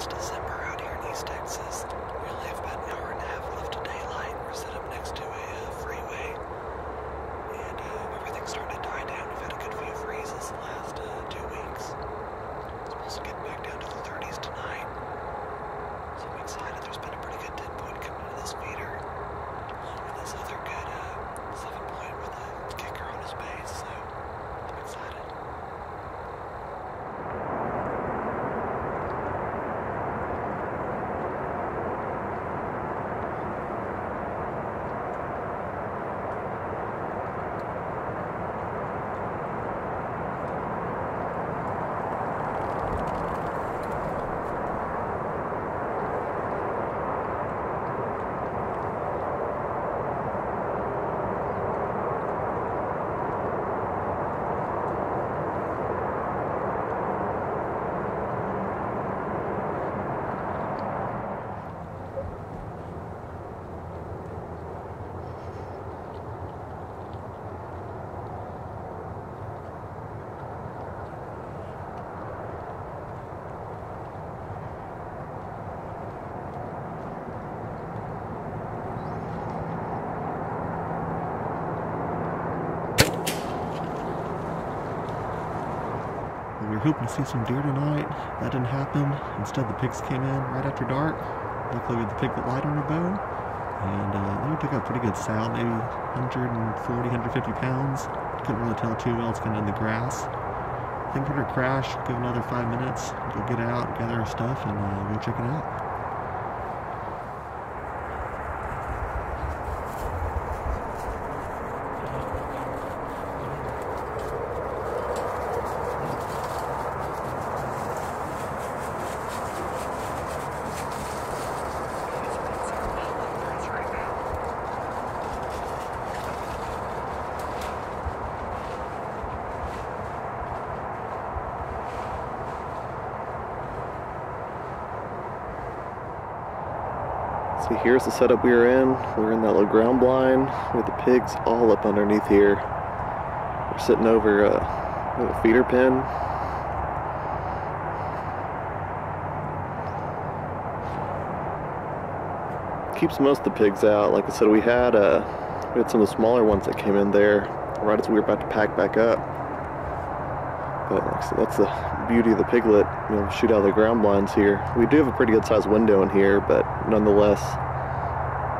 It's December out here in East Texas. We only have about an hour and a half left of daylight. We're set up next to a freeway, and everything's starting to die down. We've had a good few freezes the last 2 weeks. It's supposed to get back down to the 30s tonight, so I'm excited. There's been a pretty good 10-point coming into this meter, along with this other good 7-point with a kicker on his base, so I'm excited. We were hoping to see some deer tonight. That didn't happen. Instead, the pigs came in right after dark. Luckily, we had the piglet light on our bow, and they took out a pretty good sow, maybe 140, 150 pounds. Couldn't really tell too well. It's kind of in the grass. I think we're gonna crash. Give another 5 minutes. Go get out, gather our stuff, and go check it out. So here's the setup we were in. We were in that little ground blind with the pigs all up underneath here. We're sitting over a little feeder pen. Keeps most of the pigs out. Like I said, we had some of the smaller ones that came in there right as we were about to pack back up. But like I said, that's the beauty of the piglet, you know, shoot out of the ground blinds here. We do have a pretty good sized window in here, but nonetheless,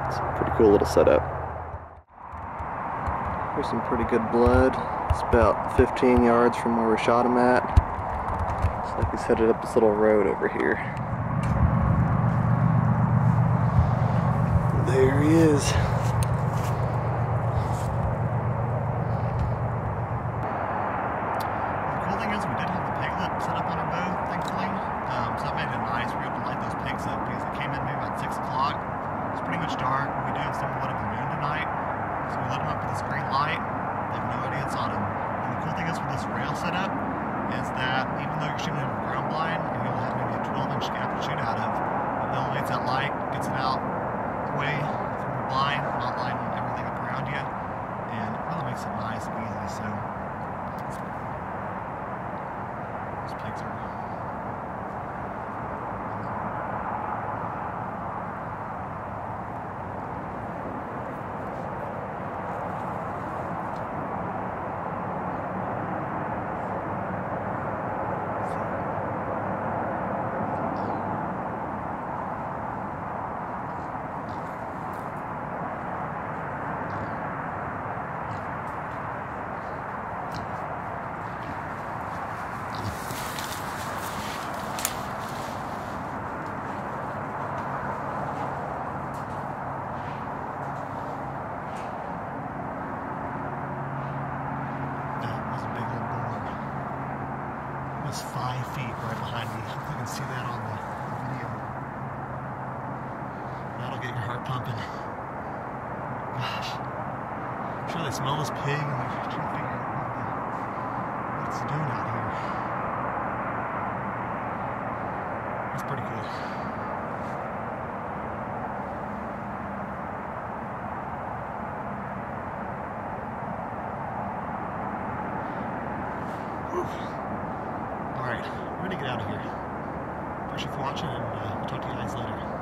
it's a pretty cool little setup. Here's some pretty good blood. It's about 15 yards from where we shot him at. Looks like he's headed up this little road over here. There he is. Smell this pig, and they're just trying to figure out what it's doing out here. That's pretty cool. Alright, we're gonna get out of here. much for watching, and I'll talk to you guys later.